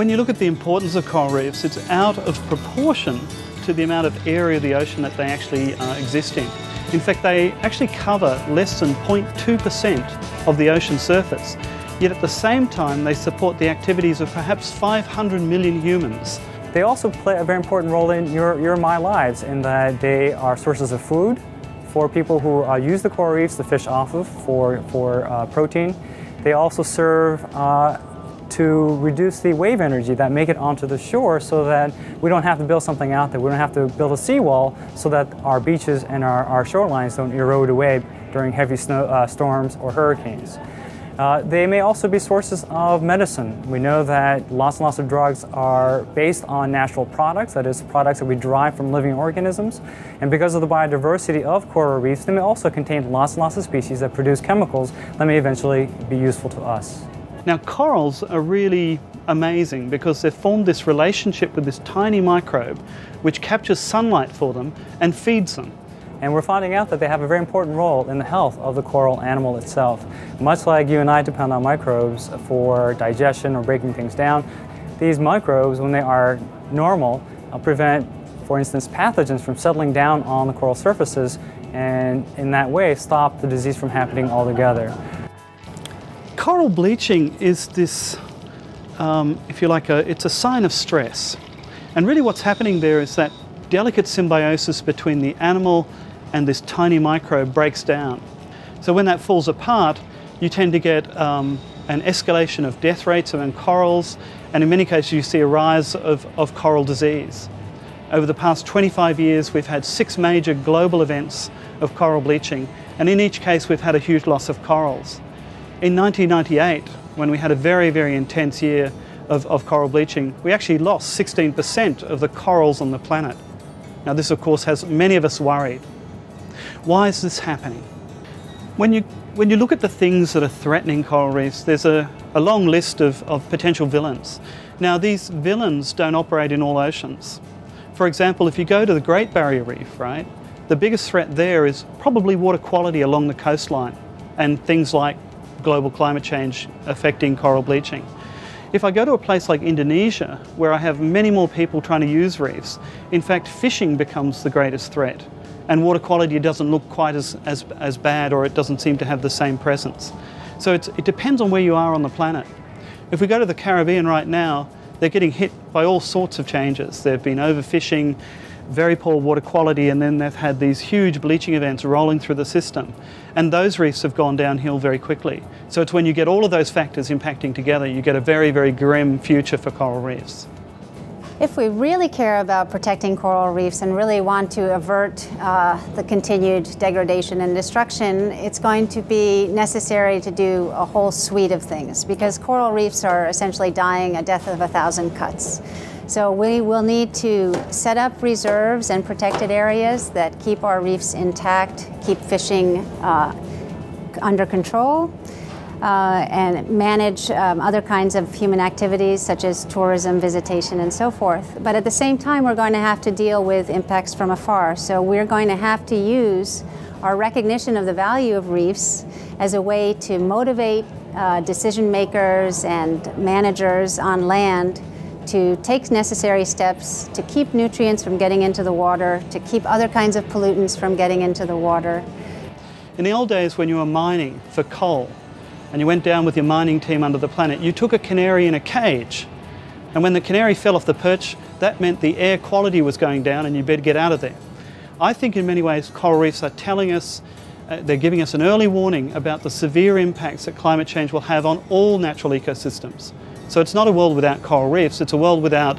When you look at the importance of coral reefs, it's out of proportion to the amount of area of the ocean that they actually exist in. In fact, they actually cover less than 0.2% of the ocean surface, yet at the same time they support the activities of perhaps 500 million humans. They also play a very important role in your and my lives, in that they are sources of food for people who use the coral reefs to fish off of for protein. They also serve to reduce the wave energy that make it onto the shore, so that we don't have to build something out there. We don't have to build a seawall so that our beaches and our shorelines don't erode away during heavy snow, storms or hurricanes. They may also be sources of medicine. We know that lots and lots of drugs are based on natural products, that is, products that we derive from living organisms. And because of the biodiversity of coral reefs, they may also contain lots and lots of species that produce chemicals that may eventually be useful to us. Now, corals are really amazing because they've formed this relationship with this tiny microbe which captures sunlight for them and feeds them. And we're finding out that they have a very important role in the health of the coral animal itself. Much like you and I depend on microbes for digestion or breaking things down, these microbes, when they are normal, prevent, for instance, pathogens from settling down on the coral surfaces, and in that way stop the disease from happening altogether. Coral bleaching is this, if you like, it's a sign of stress. And really what's happening there is that delicate symbiosis between the animal and this tiny microbe breaks down. So when that falls apart, you tend to get an escalation of death rates among corals, and in many cases you see a rise of coral disease. Over the past 25 years, we've had 6 major global events of coral bleaching, and in each case we've had a huge loss of corals. In 1998, when we had a very, very intense year of coral bleaching, we actually lost 16% of the corals on the planet. Now this, of course, has many of us worried. Why is this happening? When you look at the things that are threatening coral reefs, there's a long list of potential villains. Now these villains don't operate in all oceans. For example, if you go to the Great Barrier Reef, right, the biggest threat there is probably water quality along the coastline and things like global climate change affecting coral bleaching. If I go to a place like Indonesia, where I have many more people trying to use reefs, in fact fishing becomes the greatest threat, and water quality doesn't look quite as bad, or it doesn't seem to have the same presence. So it depends on where you are on the planet. If we go to the Caribbean right now, they're getting hit by all sorts of changes. They've been overfishing, very poor water quality, and then they've had these huge bleaching events rolling through the system. And those reefs have gone downhill very quickly. So it's when you get all of those factors impacting together, you get a very, very grim future for coral reefs. If we really care about protecting coral reefs and really want to avert the continued degradation and destruction, it's going to be necessary to do a whole suite of things, because coral reefs are essentially dying a death of 1,000 cuts. So we will need to set up reserves and protected areas that keep our reefs intact, keep fishing under control, and manage other kinds of human activities such as tourism, visitation, and so forth. But at the same time, we're going to have to deal with impacts from afar. So we're going to have to use our recognition of the value of reefs as a way to motivate decision makers and managers on land to take necessary steps to keep nutrients from getting into the water, to keep other kinds of pollutants from getting into the water. In the old days, when you were mining for coal and you went down with your mining team under the planet, you took a canary in a cage, and when the canary fell off the perch, that meant the air quality was going down and you better get out of there. I think in many ways coral reefs are telling us, they're giving us an early warning about the severe impacts that climate change will have on all natural ecosystems. So it's not a world without coral reefs, it's a world without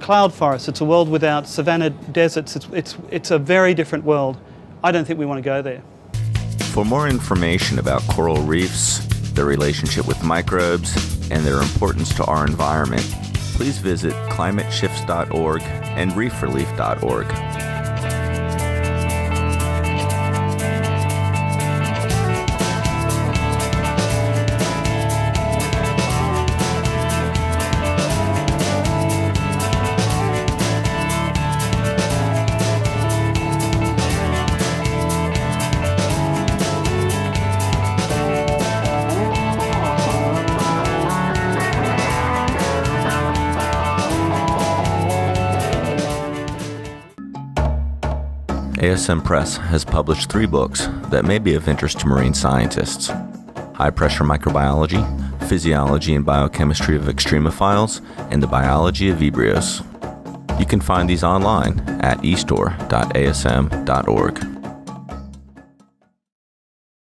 cloud forests, it's a world without savanna deserts, it's a very different world. I don't think we want to go there. For more information about coral reefs, their relationship with microbes, and their importance to our environment, please visit climateshifts.org and reefrelief.org. ASM Press has published 3 books that may be of interest to marine scientists: High Pressure Microbiology, Physiology and Biochemistry of Extremophiles, and the Biology of Vibrios. You can find these online at estore.asm.org.